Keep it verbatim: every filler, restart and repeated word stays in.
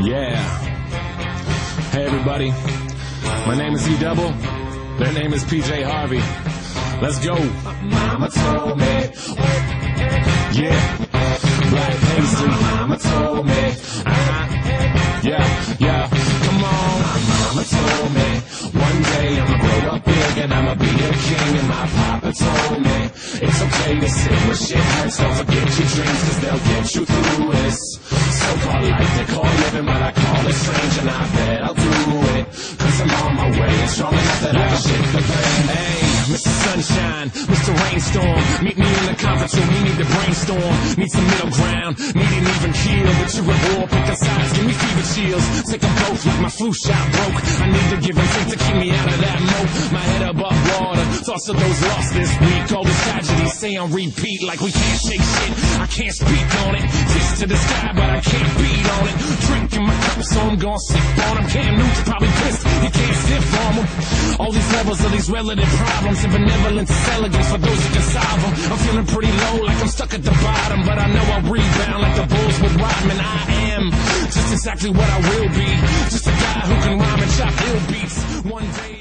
Yeah. Hey, everybody. My name is E-Dubble. Their name is P J Harvey. Let's go. Mama told me. Yeah. Black Paisley. Mama told me. Uh-huh. Yeah, yeah. Come on. My mama told me. One day I'ma grow up big and I'ma be a king. And my papa told me. It's okay to sit when shit hurts. Don't forget your dreams, cause they'll get you through this. So-called life, they call living, but I call it strange. And I bet I'll do it, cause I'm on my way and strong enough that I can shake the pain. Hey, Mister Sunshine, Mister Rainstorm, meet me in the conference room, we need to brainstorm. Need some middle ground, need an even keel. But you're a war, pick a size, give me fever chills. Take them both like my flu shot broke. I need to give and take to keep me out of that moat. My head above water, thoughts of those lost this week. All this tragedy, say on repeat like we can't shake shit. I can't speak on it, fist to the sky, but I can't beat on it. Drinking my cup, so I'm gonna sip on him. Cam Newton's probably pissed, he can't stiff on him. All these levels of these relative problems, and benevolence is elegance for those who can solve them. I'm feeling pretty low, like I'm stuck at the bottom, but I know I'll rebound like the Bulls with Rodman. I am just exactly what I will be, just a guy who can rhyme and chop ill beats. One day